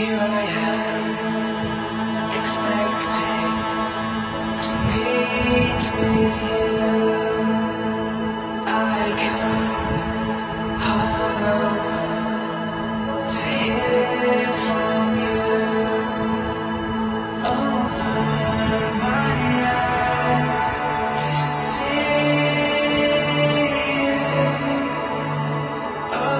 Here I am, expecting to meet with you. I come heart open to hear from you. Open my eyes to see you.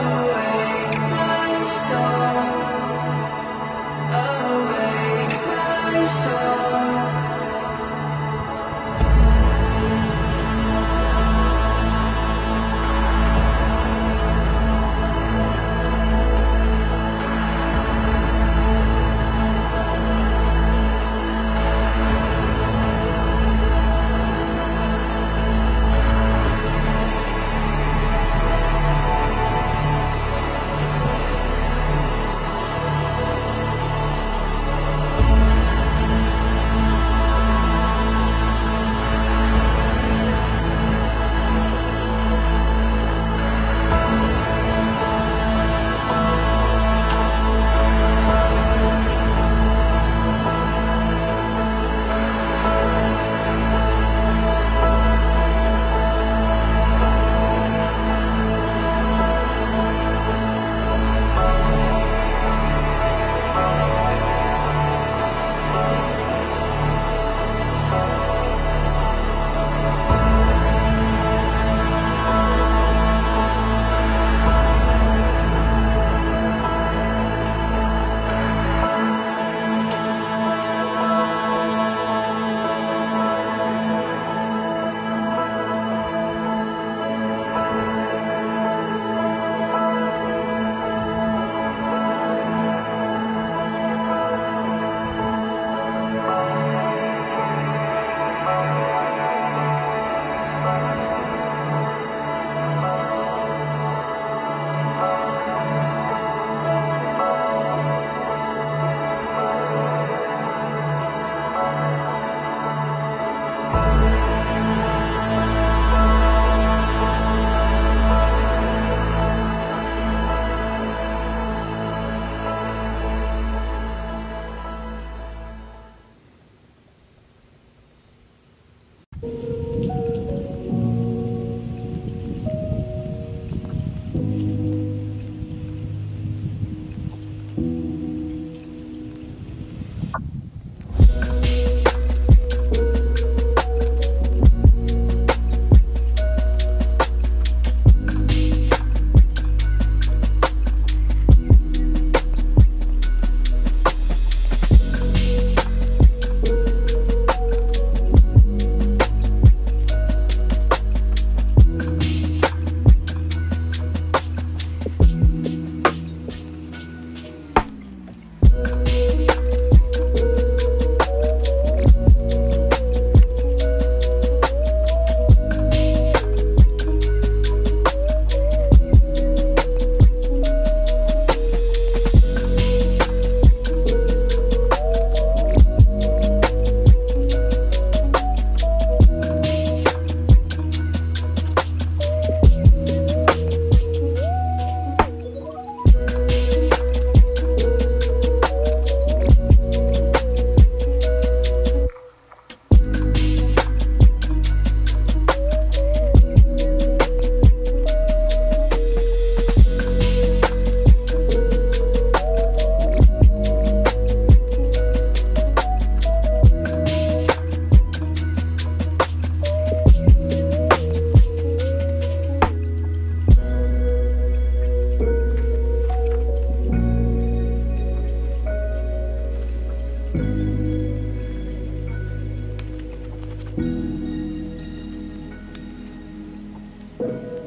Awake my soul.